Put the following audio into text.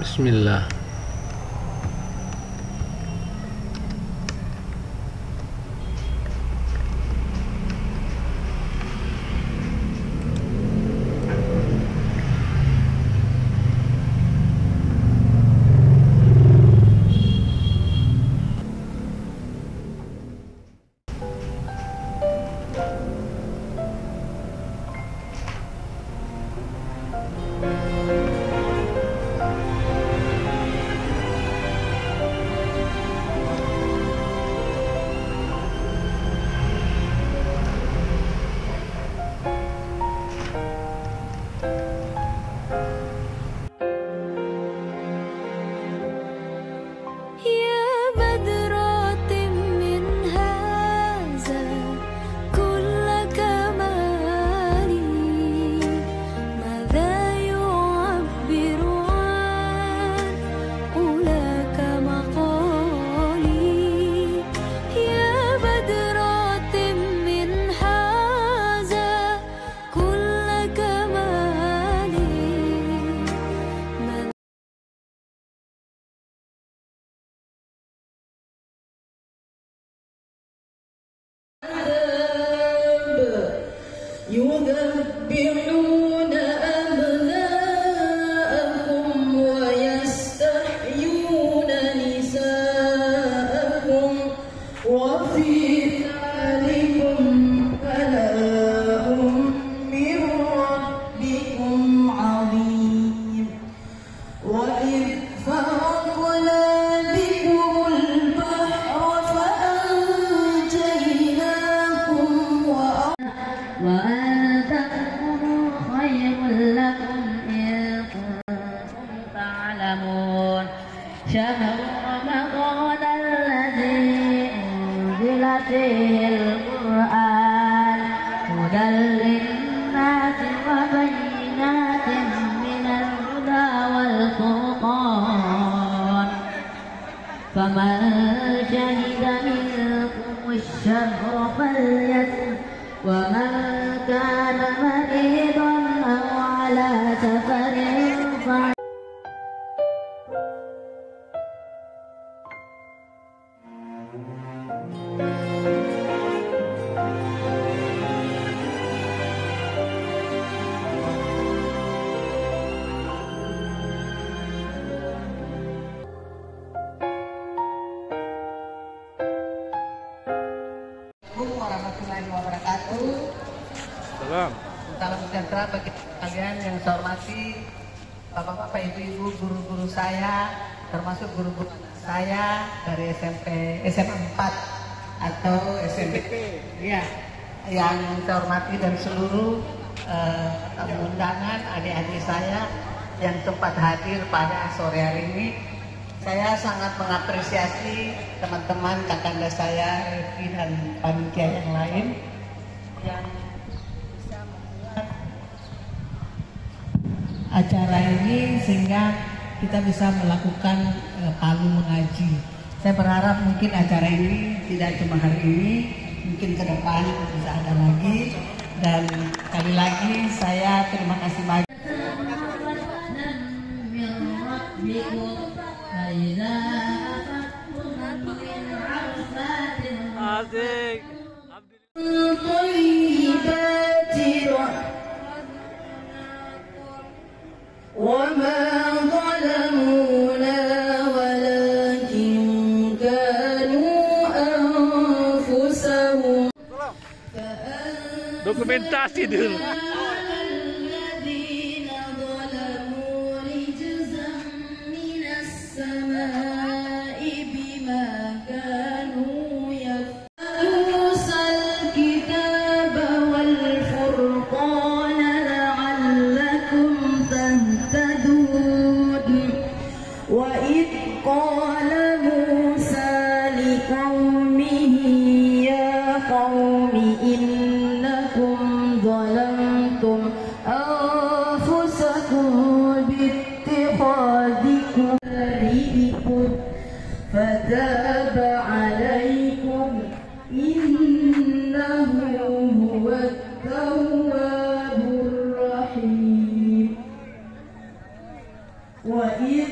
Bismillah. Dan seluruh tamu undangan adik-adik saya yang sempat hadir pada sore hari ini, saya sangat mengapresiasi teman-teman kakanda saya Revi dan panitia yang lain yang bisa membuat acara ini sehingga kita bisa melakukan Palu Mengaji. Saya berharap mungkin acara ini tidak cuma hari ini, mungkin ke depan bisa ada lagi. Dan kali lagi saya terima kasih banyak. Dokumentasi dulu. What is